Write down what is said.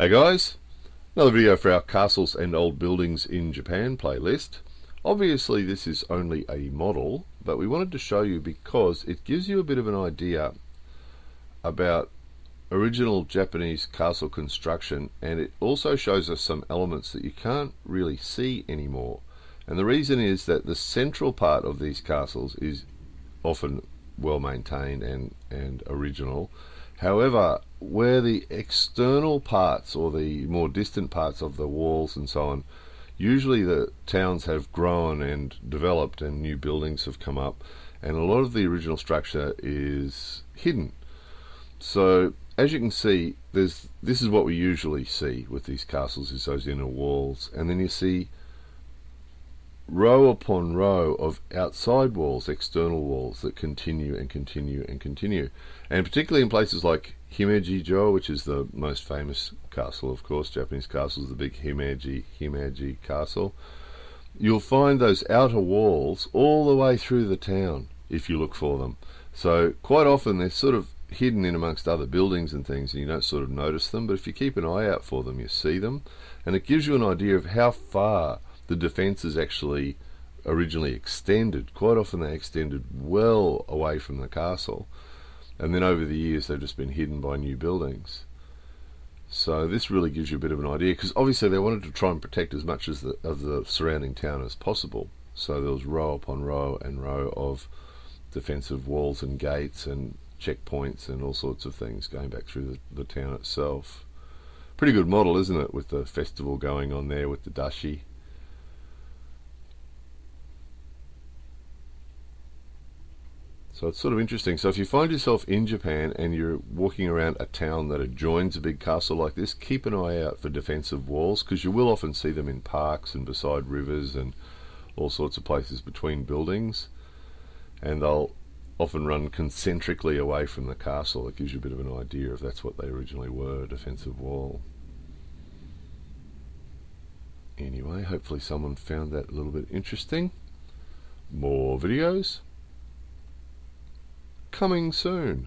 Hey guys, another video for our castles and old buildings in Japan playlist. Obviously this is only a model, but we wanted to show you because it gives you a bit of an idea about original Japanese castle construction, and it also shows us some elements that you can't really see anymore. And the reason is that the central part of these castles is often well maintained and original. However, where the external parts or the more distant parts of the walls and so on, usually the towns have grown and developed and new buildings have come up, and a lot of the original structure is hidden. So as you can see, this is what we usually see with these castles, is those inner walls, and then you see row upon row of outside walls, external walls, that continue and continue and continue. And particularly in places like Himeji-jo, which is the most famous castle, of course, Japanese castles, the big Himeji castle, you'll find those outer walls all the way through the town if you look for them. So quite often they're sort of hidden in amongst other buildings and things, and you don't sort of notice them, but if you keep an eye out for them, you see them, and it gives you an idea of how far the defences actually originally extended. Quite often they extended well away from the castle, and then over the years they've just been hidden by new buildings. So this really gives you a bit of an idea, because obviously they wanted to try and protect as much as of the surrounding town as possible. So there was row upon row and row of defensive walls and gates and checkpoints and all sorts of things going back through the town itself. Pretty good model, isn't it, with the festival going on there with the dashi. So it's sort of interesting. So if you find yourself in Japan and you're walking around a town that adjoins a big castle like this, keep an eye out for defensive walls, because you will often see them in parks and beside rivers and all sorts of places between buildings, and they'll often run concentrically away from the castle. It gives you a bit of an idea if that's what they originally were, a defensive wall. Anyway, hopefully someone found that a little bit interesting. More videos coming soon.